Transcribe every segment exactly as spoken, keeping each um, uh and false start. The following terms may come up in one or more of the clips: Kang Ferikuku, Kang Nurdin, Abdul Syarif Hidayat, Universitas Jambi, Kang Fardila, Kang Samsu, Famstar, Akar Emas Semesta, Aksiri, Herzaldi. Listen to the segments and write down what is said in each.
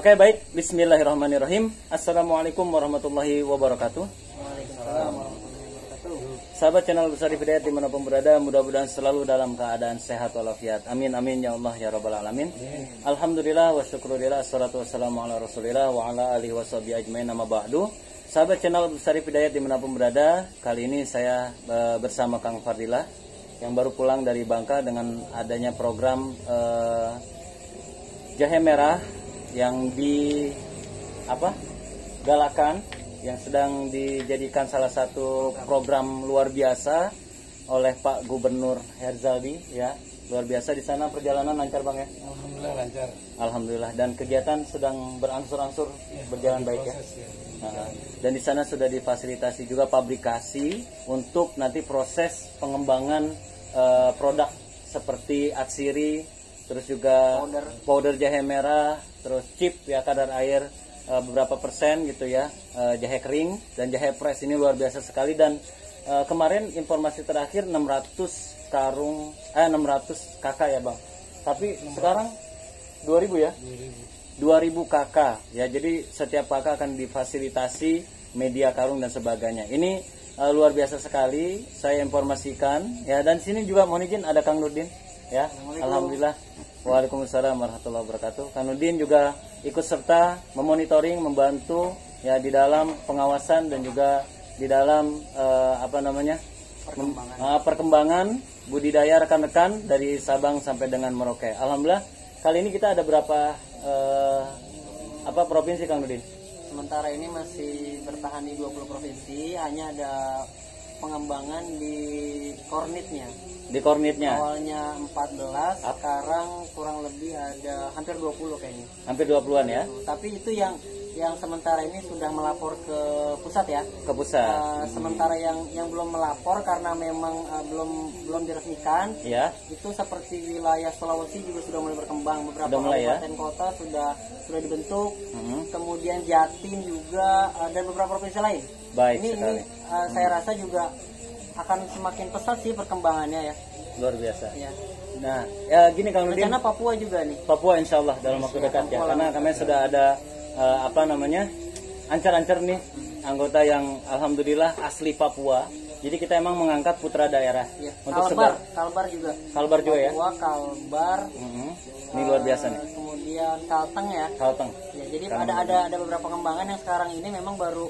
Oke, baik. Bismillahirrahmanirrahim. Assalamualaikum warahmatullahi wabarakatuh. Waalaikumsalam warahmatullahi wabarakatuh. Sahabat channel Abdul Syarif Hidayat dimanapun berada, mudah-mudahan selalu dalam keadaan sehat walafiat. Amin, amin, ya Allah, ya Rabbal Alamin. Amin. Alhamdulillah, wa syukurillah, salatu wassalamu ala rasulillah, wa ala alihi wa sahbihi ajmain, nama ba'du. Sahabat channel Abdul Syarif Hidayat dimanapun berada, kali ini saya e, bersama Kang Fardila yang baru pulang dari Bangka dengan adanya program e, jahe merah yang di apa galakan, yang sedang dijadikan salah satu program luar biasa oleh Pak Gubernur Herzaldi, ya. Luar biasa di sana, perjalanan lancar Bang ya? Alhamdulillah lancar. Alhamdulillah, dan kegiatan sedang berangsur-angsur ya, berjalan baik ya. Ya. Nah, dan di sana sudah difasilitasi juga pabrikasi untuk nanti proses pengembangan uh, produk seperti aksiri, terus juga powder, powder jahe merah, terus chip ya, kadar air e, beberapa persen gitu ya, e, jahe kering dan jahe press ini luar biasa sekali. Dan e, kemarin informasi terakhir enam ratus karung, eh enam ratus kakak ya Bang, tapi enam ratus. Sekarang dua ribu ya, dua ribu kakak ya. Jadi setiap kakak akan difasilitasi media karung dan sebagainya. Ini e, luar biasa sekali, saya informasikan ya. Dan sini juga mohon izin ada Kang Nurdin ya. Alhamdulillah. Waalaikumsalam warahmatullahi wabarakatuh. Kang Nurdin juga ikut serta memonitoring, membantu ya di dalam pengawasan dan juga di dalam eh, apa namanya perkembangan, eh, perkembangan budidaya rekan-rekan dari Sabang sampai dengan Merauke. Alhamdulillah. Kali ini kita ada berapa eh, apa provinsi Kang Nurdin? Sementara ini masih bertahan di dua puluh provinsi, hanya ada pengembangan di kornitnya. Di kornitnya. Awalnya empat belas, Ap. sekarang kurang lebih ada hampir dua puluh kayaknya. Hampir dua puluhan ya. Tapi itu yang yang sementara ini sudah melapor ke pusat ya. Ke pusat. Uh, sementara yang yang belum melapor karena memang uh, belum belum diresmikan. Iya. Itu seperti wilayah Sulawesi juga sudah mulai berkembang, beberapa kabupaten ya? Kota sudah sudah dibentuk. Mm-hmm. Kemudian Jatim juga uh, dan beberapa provinsi lain. Baik ini, sekali. Ini uh, hmm. saya rasa juga akan semakin pesat sih perkembangannya ya. Luar biasa. Ya. Nah, ya gini Kang Nurdin. Rencana Papua juga nih. Papua insya Allah dalam waktu dekat ya. Karena kami sudah ada uh, apa namanya ancar-ancar nih anggota yang alhamdulillah asli Papua. Jadi kita emang mengangkat putra daerah ya. Untuk Kalbar, sebar. Kalbar juga. Kalbar juga ya. Papua, Kalbar. Mm-hmm. Ini luar biasa nih. Kemudian Kalteng ya. Kalteng. Ya, jadi Kalteng. ada ada ada beberapa pengembangan yang sekarang ini memang baru.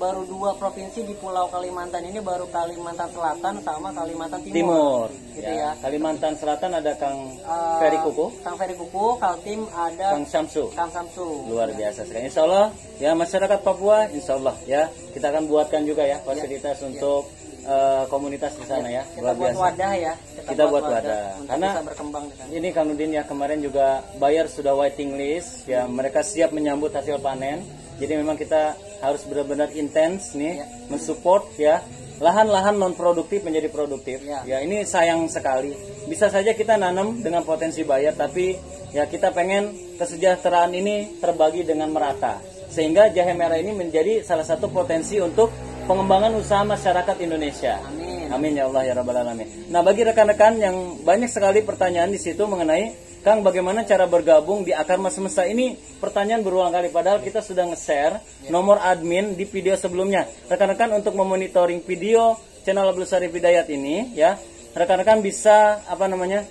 Baru dua provinsi di Pulau Kalimantan ini, baru Kalimantan Selatan sama Kalimantan Timur. Timur gitu ya. Ya. Kalimantan Selatan ada Kang uh, Ferikuku. Kang Ferikuku, Kaltim ada Kang Samsu. Kang Samsu. Luar ya. Biasa sekali. Insya Allah ya masyarakat Papua, Insya Allah ya kita akan buatkan juga ya fasilitas ya. Untuk ya. Uh, komunitas di sana ya. Kita luar buat biasa. Wadah ya. Kita, kita buat wadah. wadah. Karena bisa berkembang di sana. Ini Kang Nurdin ya, kemarin juga buyer sudah waiting list ya, hmm. mereka siap menyambut hasil panen. Jadi memang kita harus benar-benar intens nih ya. Mensupport ya lahan-lahan non produktif menjadi produktif ya. Ya ini sayang sekali, bisa saja kita nanam dengan potensi bayar, tapi ya kita pengen kesejahteraan ini terbagi dengan merata sehingga jahe merah ini menjadi salah satu potensi untuk pengembangan usaha masyarakat Indonesia. Amin, amin ya Allah ya Rabbal Alamin. Nah, bagi rekan-rekan yang banyak sekali pertanyaan di situ mengenai Kang, bagaimana cara bergabung di Akar Emas Semesta ini? Pertanyaan berulang kali, padahal kita sudah nge-share nomor admin di video sebelumnya. Rekan-rekan untuk memonitoring video channel Abdul Syarif Hidayat ini, ya, rekan-rekan bisa apa namanya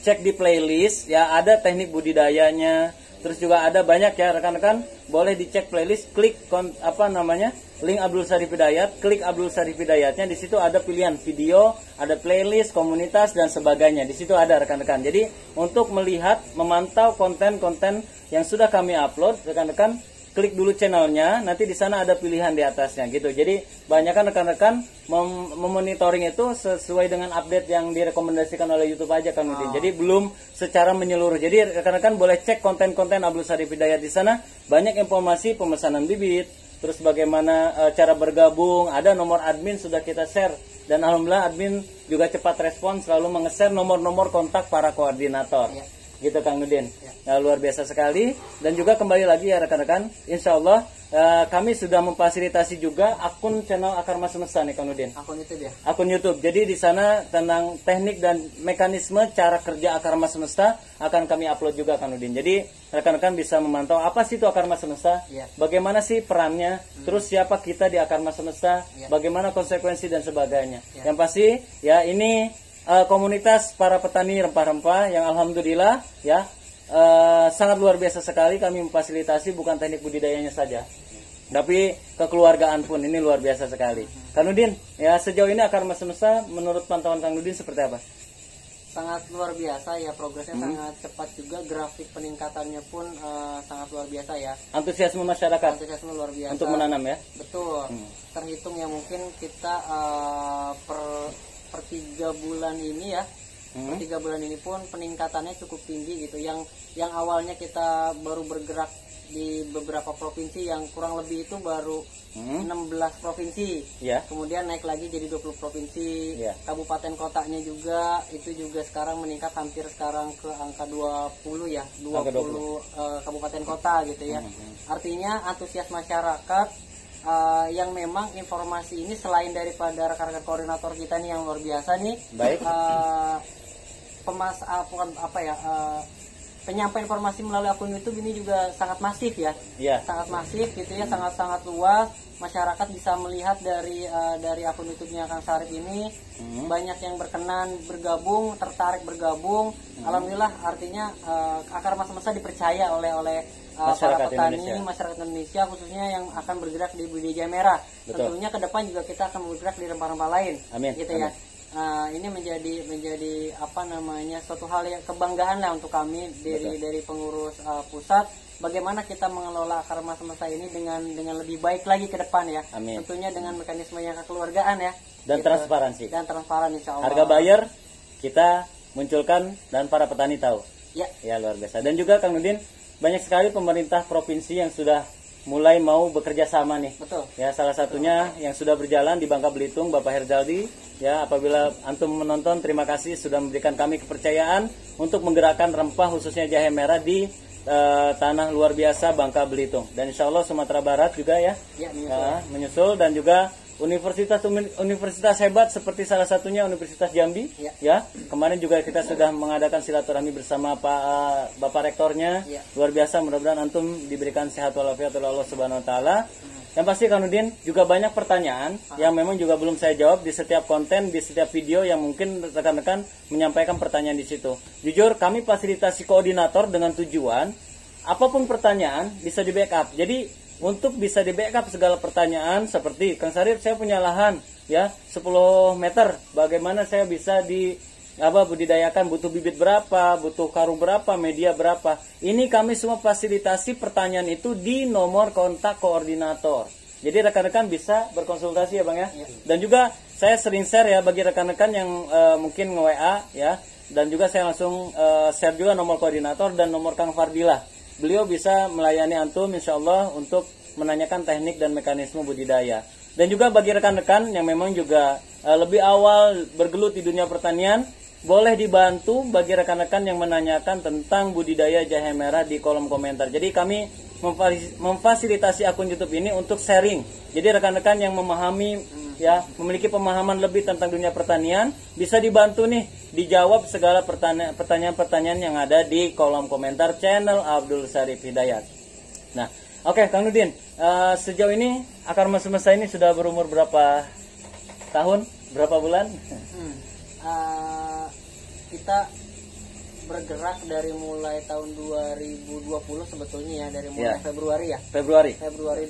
cek di playlist, ya, ada teknik budidayanya, terus juga ada banyak ya rekan-rekan, boleh dicek playlist, klik kon, apa namanya link Abdul Syarif Hidayat, klik Abdul Syarif Hidayatnya, di situ ada pilihan video, ada playlist, komunitas dan sebagainya. Di situ ada rekan-rekan. Jadi untuk melihat, memantau konten-konten yang sudah kami upload, rekan-rekan klik dulu channelnya, nanti di sana ada pilihan di atasnya gitu. Jadi banyakkan rekan-rekan mem memonitoring itu sesuai dengan update yang direkomendasikan oleh YouTube aja Kang Nurdin. Oh. Jadi belum secara menyeluruh. Jadi rekan-rekan boleh cek konten-konten Abdul Syarif Hidayat di sana, banyak informasi pemesanan bibit, terus bagaimana e, cara bergabung, ada nomor admin sudah kita share, dan alhamdulillah admin juga cepat respon, selalu menge-share nomor-nomor kontak para koordinator. Ya. gitu Kang Nurdin. Nah, luar biasa sekali. Dan juga kembali lagi ya rekan-rekan, insya Allah uh, kami sudah memfasilitasi juga akun channel Akar Emas Semesta nih Kang Nurdin. Akun YouTube ya? Akun YouTube. Jadi di sana tentang teknik dan mekanisme cara kerja Akar Emas Semesta akan kami upload juga Kang Nurdin. Jadi rekan-rekan bisa memantau apa sih itu Akar Emas Semesta, ya. Bagaimana sih perannya, hmm. terus siapa kita di Akar Emas Semesta, ya. Bagaimana konsekuensi dan sebagainya. Ya. Yang pasti ya ini Uh, komunitas para petani rempah-rempah yang alhamdulillah ya uh, sangat luar biasa sekali kami memfasilitasi bukan teknik budidayanya saja, tapi kekeluargaan pun ini luar biasa sekali. Kang Nurdin, ya sejauh ini Akar Emas Semesta menurut pantauan Kang Nurdin seperti apa? Sangat luar biasa ya, progresnya hmm. sangat cepat juga, grafik peningkatannya pun uh, sangat luar biasa ya. Antusiasme masyarakat. Antusiasme luar biasa. Untuk menanam ya. Betul. Hmm. Terhitung ya mungkin kita uh, per per tiga bulan ini ya, hmm. per tiga bulan ini pun peningkatannya cukup tinggi gitu. Yang yang awalnya kita baru bergerak di beberapa provinsi yang kurang lebih itu baru hmm. enam belas provinsi, yeah. kemudian naik lagi jadi dua puluh provinsi, yeah. kabupaten kotanya juga itu juga sekarang meningkat hampir sekarang ke angka dua puluh ya, dua puluh, dua puluh. Uh, kabupaten kota gitu ya. Hmm. Artinya antusias masyarakat. Uh, yang memang informasi ini selain daripada rekan-rekan koordinator kita nih yang luar biasa nih, baik. Uh, pemas apa, apa ya uh, penyampaian informasi melalui akun YouTube ini juga sangat masif ya, yeah. sangat masif gitu ya, sangat-sangat mm. luas. Masyarakat bisa melihat dari uh, dari akun YouTube-nya Kang Syarif ini, mm. banyak yang berkenan bergabung, tertarik bergabung. Mm. Alhamdulillah, artinya uh, Akar Emas Semesta dipercaya oleh oleh Uh, masyarakat para petani, Indonesia. masyarakat Indonesia khususnya yang akan bergerak di budidaya merah. Betul. Tentunya ke depan juga kita akan bergerak di rempah-rempah lain. Amin. Gitu Amin. ya. Uh, ini menjadi menjadi apa namanya suatu hal yang kebanggaan lah untuk kami dari Betul. dari pengurus uh, pusat. Bagaimana kita mengelola Akar Emas Semesta ini dengan dengan lebih baik lagi ke depan ya. Amin. Tentunya dengan mekanisme yang kekeluargaan ya. Dan gitu. transparansi. Dan transparan insya Allah. Harga buyer kita munculkan dan para petani tahu. Ya. Ya luar biasa. Dan juga Kang Nurdin, banyak sekali pemerintah provinsi yang sudah mulai mau bekerja sama nih. Betul. Ya salah satunya Betul. yang sudah berjalan di Bangka Belitung, Bapak Herzaldi. Ya apabila antum menonton, terima kasih sudah memberikan kami kepercayaan untuk menggerakkan rempah khususnya jahe merah di uh, tanah luar biasa Bangka Belitung. Dan insya Allah Sumatera Barat juga ya, ya menyusul. Uh, menyusul dan juga universitas universitas hebat seperti salah satunya Universitas Jambi ya, ya. Kemarin juga kita sudah mengadakan silaturahmi bersama Pak uh, Bapak Rektornya ya. Luar biasa, mudah-mudahan antum diberikan sehat walafiat oleh Allah Subhanahu Wa Taala. Yang pasti Kang Nurdin juga banyak pertanyaan Aha. yang memang juga belum saya jawab di setiap konten, di setiap video yang mungkin rekan-rekan menyampaikan pertanyaan di situ. Jujur kami fasilitasi koordinator dengan tujuan apapun pertanyaan bisa di backup. Jadi untuk bisa di backup segala pertanyaan seperti Kang Syarif, saya punya lahan ya sepuluh meter, bagaimana saya bisa di apa budidayakan, butuh bibit berapa, butuh karung berapa, media berapa. Ini kami semua fasilitasi pertanyaan itu di nomor kontak koordinator. Jadi rekan-rekan bisa berkonsultasi ya Bang ya. ya. Dan juga saya sering share ya bagi rekan-rekan yang uh, mungkin nge-W A ya, dan juga saya langsung uh, share juga nomor koordinator dan nomor Kang Fardila. Beliau bisa melayani antum insya Allah untuk menanyakan teknik dan mekanisme budidaya. Dan juga bagi rekan-rekan yang memang juga uh, lebih awal bergelut di dunia pertanian, boleh dibantu bagi rekan-rekan yang menanyakan tentang budidaya jahe merah di kolom komentar. Jadi kami memfasilitasi akun YouTube ini untuk sharing. Jadi rekan-rekan yang memahami ya, memiliki pemahaman lebih tentang dunia pertanian, bisa dibantu nih dijawab segala pertanyaan-pertanyaan yang ada di kolom komentar channel Abdul Syarif Hidayat. Nah, oke okay, Kang Nurdin, uh, sejauh ini Akar Emas Semesta ini sudah berumur berapa tahun, berapa bulan? Hmm, uh, kita bergerak dari mulai tahun dua ribu dua puluh sebetulnya ya, dari mulai yeah. Februari ya. Februari. Februari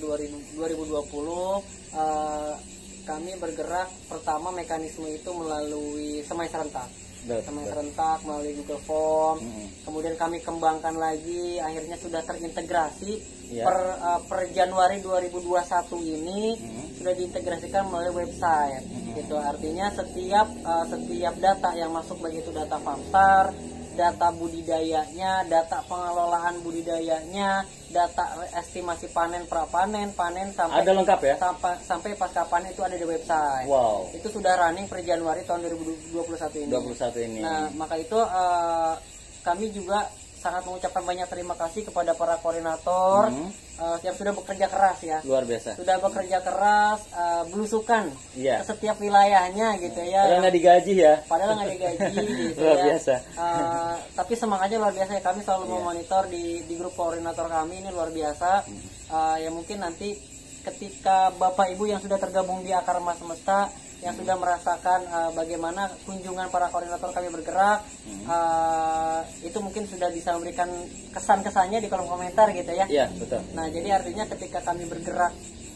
dua ribu dua puluh. Uh, Kami bergerak pertama mekanisme itu melalui semai serentak, betul, semai betul. serentak melalui Google Form. Mm-hmm. Kemudian kami kembangkan lagi, akhirnya sudah terintegrasi yeah. per uh, per Januari dua ribu dua puluh satu ini mm-hmm. sudah diintegrasikan melalui website. Mm-hmm. Gitu artinya setiap uh, setiap data yang masuk, baik itu data Famstar, data budidayanya, data pengelolaan budidayanya, data estimasi panen pra panen, panen sampai ada lengkap ya? Sampai, sampai pasca panen itu ada di website. Wow. Itu sudah running per Januari tahun dua ribu dua puluh satu ini. dua puluh satu ini. Nah, maka itu uh, kami juga sangat mengucapkan banyak terima kasih kepada para koordinator hmm. uh, yang sudah bekerja keras ya. Luar biasa. Sudah bekerja keras, uh, belusukan yeah. ke setiap wilayahnya gitu hmm. ya. Padahal nggak digaji ya. Padahal nggak digaji gitu luar ya. Biasa. Uh, tapi semangatnya luar biasa ya. Kami selalu yeah. memonitor di, di grup koordinator kami, ini luar biasa. Hmm. Uh, ya mungkin nanti ketika Bapak Ibu yang sudah tergabung di Akar Emas Semesta, yang sudah merasakan uh, bagaimana kunjungan para koordinator kami bergerak, mm-hmm. uh, itu mungkin sudah bisa memberikan kesan-kesannya di kolom komentar gitu ya. Iya, betul. Nah, jadi artinya ketika kami bergerak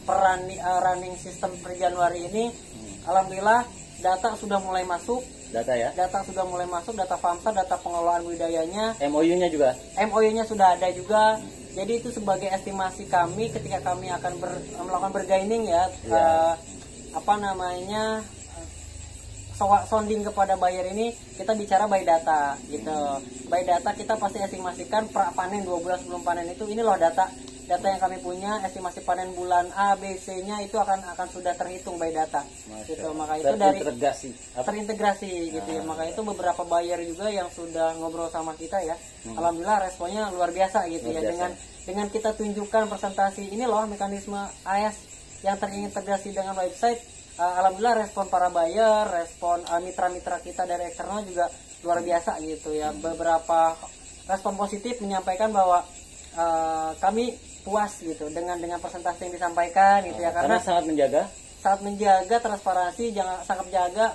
peran uh, running system per Januari ini, mm-hmm. alhamdulillah data sudah mulai masuk. Data ya? Data sudah mulai masuk, data FAMSA, data pengelolaan budayanya. M O U-nya juga? M O U-nya sudah ada juga. Mm-hmm. Jadi itu sebagai estimasi kami ketika kami akan ber, melakukan bergaining ya. Yeah. Uh, apa namanya sounding kepada buyer ini, kita bicara by data gitu. By data kita pasti estimasikan pra panen dua bulan sebelum panen itu, ini loh data data yang kami punya, estimasi panen bulan A, B, C nya itu akan akan sudah terhitung by data. Masya. Gitu maka itu dari terintegrasi gitu ya. Maka itu beberapa buyer juga yang sudah ngobrol sama kita ya. Hmm. Alhamdulillah responnya luar biasa gitu luar biasa. ya dengan dengan kita tunjukkan presentasi ini loh mekanisme A S yang terintegrasi dengan website, uh, alhamdulillah respon para buyer, respon mitra-mitra uh, kita dari eksternal juga luar biasa gitu ya. Hmm. Beberapa respon positif menyampaikan bahwa uh, kami puas gitu dengan dengan presentasi yang disampaikan gitu ya, karena, karena sangat menjaga, sangat menjaga transparansi, jangan sangat menjaga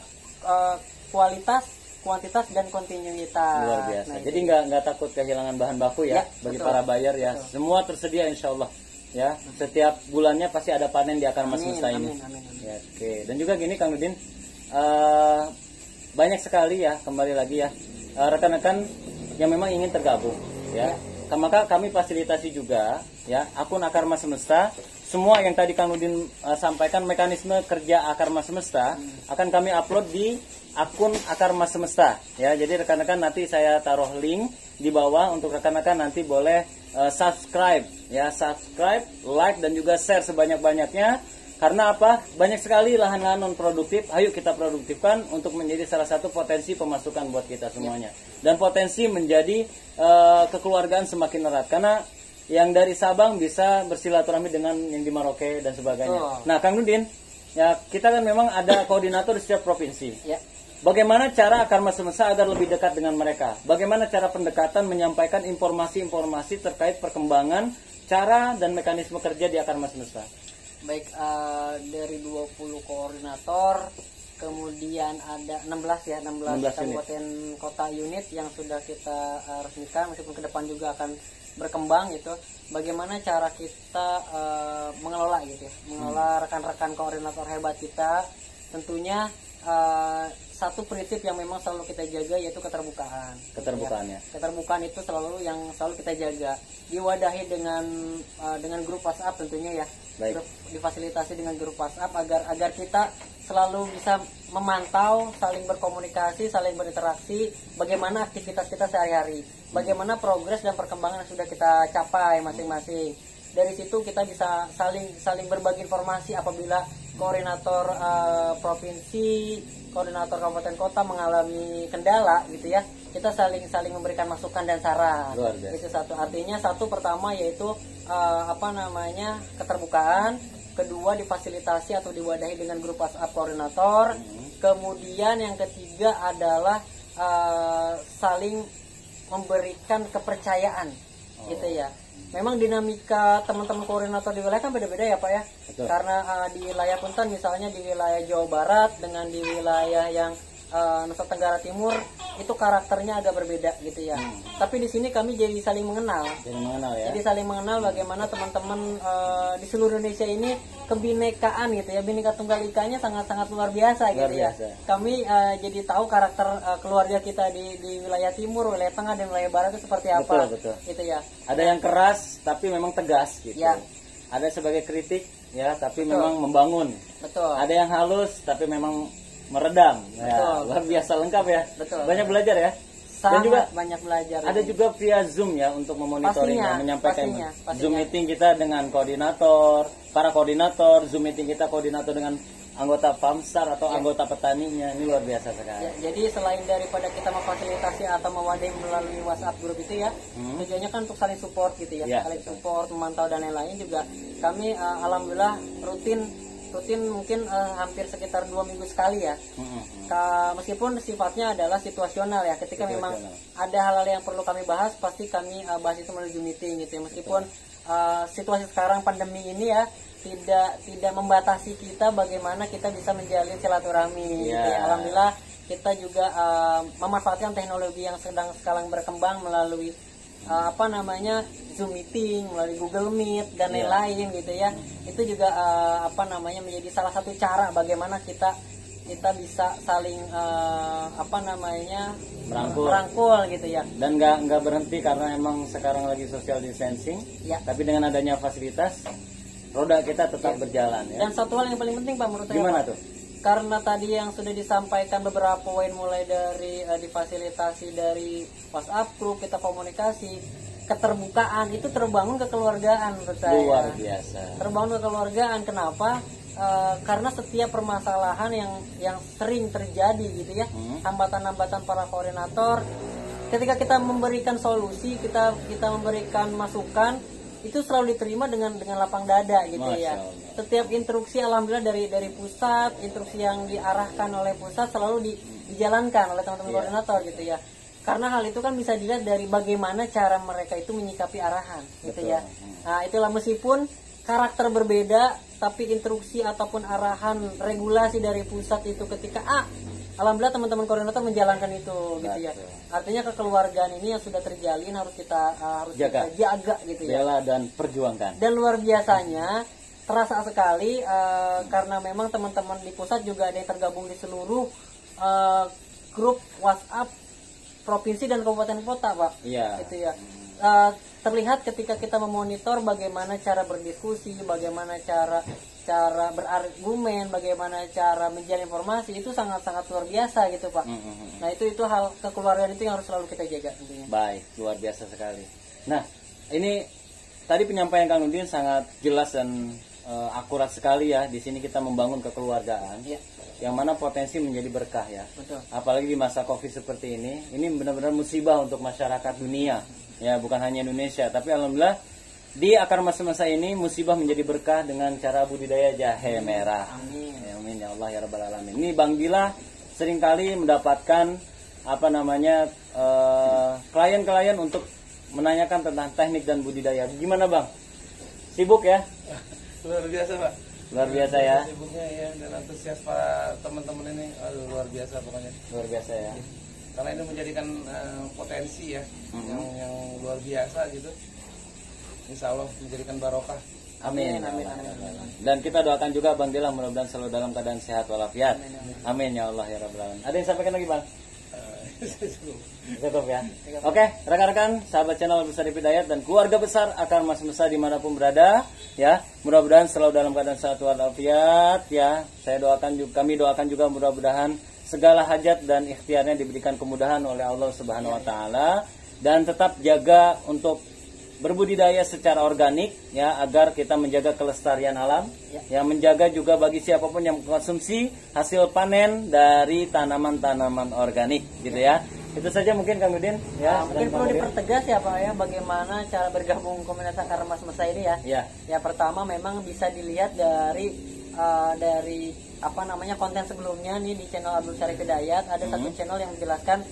uh, kualitas, kuantitas dan kontinuitas. Luar biasa. Nah, jadi nggak nggak takut kehilangan bahan baku ya, ya bagi betul. Para buyer ya. Betul. Semua tersedia insya Allah. Ya, setiap bulannya pasti ada panen di Akar Emas Semesta ini. Amin, amin, amin. Ya, oke. Okay. Dan juga gini Kang Nurdin, uh, banyak sekali ya kembali lagi ya rekan-rekan uh, yang memang ingin tergabung ya. ya. Maka kami fasilitasi juga ya akun Akar Emas Semesta. Semua yang tadi Kang Nurdin uh, sampaikan mekanisme kerja Akar Emas Semesta hmm. akan kami upload di akun Akar Emas Semesta ya. Jadi rekan-rekan nanti saya taruh link di bawah untuk rekan-rekan nanti boleh uh, subscribe ya, subscribe, like dan juga share sebanyak-banyaknya. Karena apa? Banyak sekali lahan-lahan non produktif. Ayo kita produktifkan untuk menjadi salah satu potensi pemasukan buat kita semuanya. Dan potensi menjadi uh, kekeluargaan semakin erat. Karena yang dari Sabang bisa bersilaturahmi dengan yang di Merauke dan sebagainya. Oh. Nah, Kang Nurdin, ya kita kan memang ada koordinator di setiap provinsi. Ya. Bagaimana cara Akar Emas Semesta agar lebih dekat dengan mereka? Bagaimana cara pendekatan menyampaikan informasi-informasi terkait perkembangan cara dan mekanisme kerja di Akar Emas Semesta? Baik, uh, dari dua puluh koordinator, kemudian ada enam belas ya, enam belas kabupaten kota unit yang sudah kita uh, resmikan, meskipun ke depan juga akan berkembang gitu. Bagaimana cara kita uh, mengelola gitu ya, mengelola rekan-rekan hmm. koordinator hebat kita, tentunya Uh, satu prinsip yang memang selalu kita jaga yaitu keterbukaan. Keterbukaan ya. Keterbukaan itu selalu yang selalu kita jaga. Diwadahi dengan uh, dengan grup WhatsApp tentunya ya. Baik. Grup, difasilitasi dengan grup WhatsApp agar agar kita selalu bisa memantau, saling berkomunikasi, saling berinteraksi. Bagaimana aktivitas kita sehari-hari, bagaimana progres dan perkembangan yang sudah kita capai masing-masing. Dari situ kita bisa saling saling berbagi informasi apabila koordinator uh, provinsi, koordinator kabupaten kota mengalami kendala gitu ya, kita saling saling memberikan masukan dan saran. Itu satu, artinya satu pertama yaitu uh, apa namanya keterbukaan, kedua difasilitasi atau diwadahi dengan grup WhatsApp koordinator, hmm. kemudian yang ketiga adalah uh, saling memberikan kepercayaan oh. gitu ya. Memang dinamika teman-teman koordinator di wilayah kan beda-beda ya Pak ya. Betul. Karena uh, di wilayah Punten misalnya di wilayah Jawa Barat dengan di wilayah yang uh, Nusa Tenggara Timur itu karakternya agak berbeda gitu ya. Hmm. Tapi di sini kami jadi saling mengenal. Jadi mengenal ya. Jadi saling mengenal bagaimana teman-teman uh, di seluruh Indonesia ini kebinekaan gitu ya. Bineka Tunggal Ikanya sangat-sangat luar biasa luar gitu biasa. ya. Kami uh, jadi tahu karakter uh, keluarga kita di, di wilayah timur, wilayah tengah dan wilayah barat itu seperti apa. Betul, betul. Gitu ya. Ada yang keras tapi memang tegas gitu. Ya. Ada sebagai kritik ya tapi betul. memang membangun. Betul. Ada yang halus tapi memang meredam, ya, luar biasa lengkap ya. Betul. Banyak belajar ya. Sangat dan juga banyak belajar. Ada ini. juga via Zoom ya untuk memonitoring pastinya, dan menyampaikan pastinya, pastinya. Zoom meeting kita dengan koordinator, para koordinator, Zoom meeting kita koordinator dengan anggota Pamstar atau ya. Anggota petaninya, ini luar biasa sekali. Ya, jadi selain daripada kita memfasilitasi atau mewadahi melalui WhatsApp grup itu ya, hmm. tujuannya kan untuk saling support gitu ya, ya. Saling support, memantau dan lain-lain juga. Kami uh, alhamdulillah rutin, rutin mungkin uh, hampir sekitar dua minggu sekali ya. Hmm. Ka, meskipun sifatnya adalah situasional ya, ketika situasional. Memang ada hal-hal yang perlu kami bahas, pasti kami uh, bahas itu melalui meeting gitu ya. Meskipun uh, situasi sekarang pandemi ini ya, tidak tidak membatasi kita bagaimana kita bisa menjalin silaturahmi. Yeah. Gitu ya. Alhamdulillah kita juga uh, memanfaatkan teknologi yang sedang sekarang berkembang melalui uh, apa namanya Zoom meeting, melalui Google Meet dan lain-lain yeah. gitu ya. Mm. Itu juga uh, apa namanya menjadi salah satu cara bagaimana kita kita bisa saling uh, apa namanya merangkul. merangkul gitu ya, dan nggak nggak berhenti karena emang sekarang lagi social distancing. Yeah. Tapi dengan adanya fasilitas roda kita tetap ya. Berjalan ya. Dan satu hal yang paling penting Pak menurut saya. Gimana tuh? Karena tadi yang sudah disampaikan beberapa poin mulai dari uh, difasilitasi dari WhatsApp group, kita komunikasi, keterbukaan itu terbangun kekeluargaan menurut saya. Luar biasa. Terbangun kekeluargaan kenapa? Uh, karena setiap permasalahan yang yang sering terjadi gitu ya, hambatan-hambatan hmm. para koordinator, ketika kita memberikan solusi, kita kita memberikan masukan itu selalu diterima dengan dengan lapang dada gitu. Masya ya. Allah. Setiap instruksi alhamdulillah dari dari pusat, instruksi yang diarahkan oleh pusat selalu di, dijalankan oleh teman-teman yeah. koordinator gitu ya. Karena hal itu kan bisa dilihat dari bagaimana cara mereka itu menyikapi arahan gitu. Betul. Ya. Nah, itulah meskipun karakter berbeda tapi instruksi ataupun arahan regulasi dari pusat itu ketika A, alhamdulillah teman-teman koordinator menjalankan itu. Betul. Gitu ya. Artinya kekeluargaan ini yang sudah terjalin harus kita harus jaga, kita jaga gitu ya. Bela dan perjuangkan. Dan luar biasanya terasa sekali uh, karena memang teman-teman di pusat juga ada yang tergabung di seluruh uh, grup WhatsApp provinsi dan kabupaten kota, Pak. Iya. Gitu ya. Uh, terlihat ketika kita memonitor bagaimana cara berdiskusi, bagaimana cara cara berargumen, bagaimana cara menjalin informasi, itu sangat-sangat luar biasa gitu Pak. Mm -hmm. Nah itu itu hal kekeluargaan itu yang harus selalu kita jaga tentunya. Baik, luar biasa sekali. Nah ini tadi penyampaian Kang Nurdin sangat jelas dan e, akurat sekali ya. Di sini kita membangun kekeluargaan, ya. Yang mana potensi menjadi berkah ya. Betul. Apalagi di masa Covid seperti ini, ini benar-benar musibah untuk masyarakat dunia ya, bukan hanya Indonesia, tapi alhamdulillah. Di Akar Emas Semesta ini musibah menjadi berkah dengan cara budidaya jahe merah. Amin. Ya, amin ya Allah ya Rabbal Alamin. Ini Bang Bila seringkali mendapatkan apa namanya klien-klien uh, untuk menanyakan tentang teknik dan budidaya. Gimana Bang? Sibuk ya? Luar biasa Pak. Luar biasa ya. Sibuknya ya, dan antusias para teman-teman ini aduh, luar biasa pokoknya. Luar biasa ya. Karena ini menjadikan uh, potensi ya, mm-hmm. yang, yang luar biasa gitu. Insya Allah menjadikan barokah. Amin. Amin. Amin. Amin. Dan kita doakan juga Bang Dila mudah-mudahan selalu dalam keadaan sehat walafiat. Amin. Amin. Amin ya Allah ya Rabbal Alamin. Ada yang sampaikan lagi Bang? Cukup ya. Oke, rekan-rekan, sahabat channel Abdul Syarif Hidayat dan keluarga besar Akar Emas Semesta dimanapun berada, ya. Mudah-mudahan selalu dalam keadaan sehat walafiat, ya. Saya doakan juga, kami doakan juga mudah-mudahan segala hajat dan ikhtiarnya diberikan kemudahan oleh Allah Subhanahu Wa Taala dan tetap jaga untuk berbudidaya secara organik ya, agar kita menjaga kelestarian alam ya. Ya, menjaga juga bagi siapapun yang mengkonsumsi hasil panen dari tanaman-tanaman organik gitu ya. Itu saja mungkin Kang Nurdin ya. Nah, mungkin perlu dipertegas ya Pak ya, bagaimana cara bergabung komunitas Akar Emas Semesta ini ya. Ya. Ya pertama memang bisa dilihat dari uh, dari apa namanya konten sebelumnya nih di channel Abdul Syarif Hidayat ada hmm. satu channel yang menjelaskan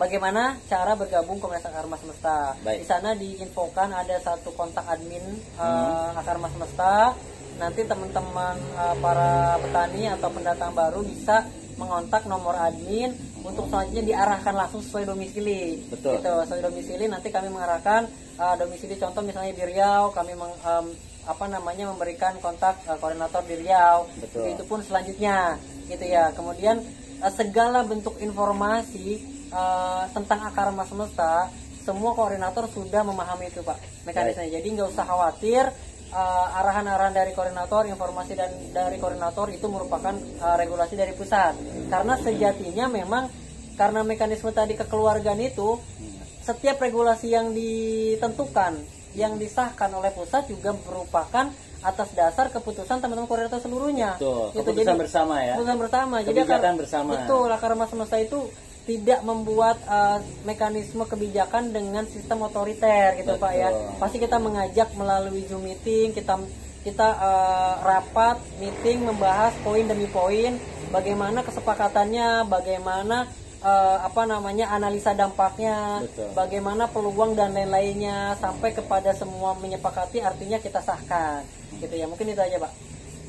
bagaimana cara bergabung komunitas Akar Emas Semesta. Baik. Di sana diinfokan ada satu kontak admin hmm. uh, Akar Emas Semesta. Nanti teman-teman uh, para petani atau pendatang baru bisa mengontak nomor admin hmm. untuk selanjutnya diarahkan langsung sesuai domisili. Betul. Gitu, sesuai domisili nanti kami mengarahkan uh, domisili contoh misalnya di Riau kami meng, um, apa namanya memberikan kontak uh, koordinator di Riau. Betul. Itu pun selanjutnya gitu ya. Kemudian uh, segala bentuk informasi Uh, tentang Akar Emas Semesta semua koordinator sudah memahami itu Pak mekanismenya. Jadi nggak usah khawatir arahan-arahan uh, dari koordinator, informasi dan dari koordinator itu merupakan uh, regulasi dari pusat. Karena sejatinya memang karena mekanisme tadi kekeluargaan itu setiap regulasi yang ditentukan yang disahkan oleh pusat juga merupakan atas dasar keputusan teman-teman koordinator seluruhnya. Betul, gitu. Keputusan jadi, bersama ya. Keputusan bersama. Kebijakan jadi akar, bersama. Betul, Akar Emas Semesta itu tidak membuat uh, mekanisme kebijakan dengan sistem otoriter gitu. Betul. Pak ya. Pasti kita mengajak melalui Zoom meeting, kita kita uh, rapat, meeting membahas poin demi poin, bagaimana kesepakatannya, bagaimana Uh, apa namanya analisa dampaknya. Betul. Bagaimana peluang dan lain-lainnya sampai kepada semua menyepakati, artinya kita sahkan gitu ya. Mungkin itu aja Pak.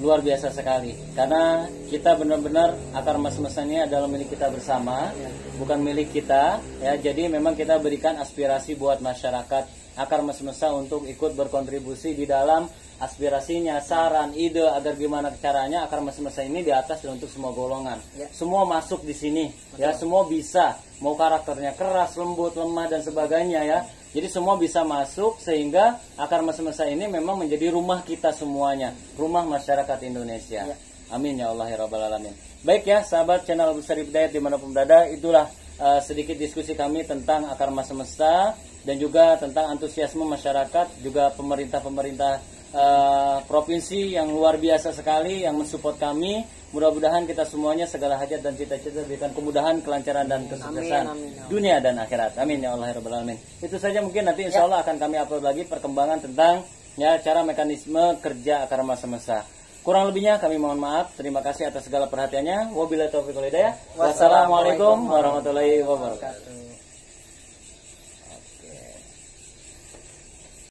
Luar biasa sekali, karena kita benar-benar Akar Emas Semesta ini adalah milik kita bersama ya. Bukan milik kita ya, jadi memang kita berikan aspirasi buat masyarakat Akar Emas Semesta untuk ikut berkontribusi di dalam aspirasinya, saran, ide agar gimana caranya Akar Emas Semesta ini di atas dan untuk semua golongan. Ya. Semua masuk di sini. Betul. Ya, semua bisa. Mau karakternya keras, lembut, lemah dan sebagainya ya. Jadi semua bisa masuk sehingga Akar Emas Semesta ini memang menjadi rumah kita semuanya, rumah masyarakat Indonesia. Ya. Amin ya Allah ya Rabbal alamin. Baik ya sahabat channel Abdul Syarif Hidayat dimanapun berada, itulah uh, sedikit diskusi kami tentang Akar Emas Semesta dan juga tentang antusiasme masyarakat juga pemerintah-pemerintah Uh, provinsi yang luar biasa sekali yang mensupport kami. Mudah-mudahan kita semuanya segala hajat dan cita-cita diberikan kemudahan, kelancaran dan kesuksesan dunia dan akhirat. Amin ya Allah ya Rabbal alamin. Itu saja mungkin nanti insya Allah akan kami upload lagi perkembangan tentang ya cara mekanisme kerja Akar Emas Semesta. Kurang lebihnya kami mohon maaf. Terima kasih atas segala perhatiannya. Wabillahi taufiq wal hidayah. Wassalamualaikum warahmatullahi wabarakatuh.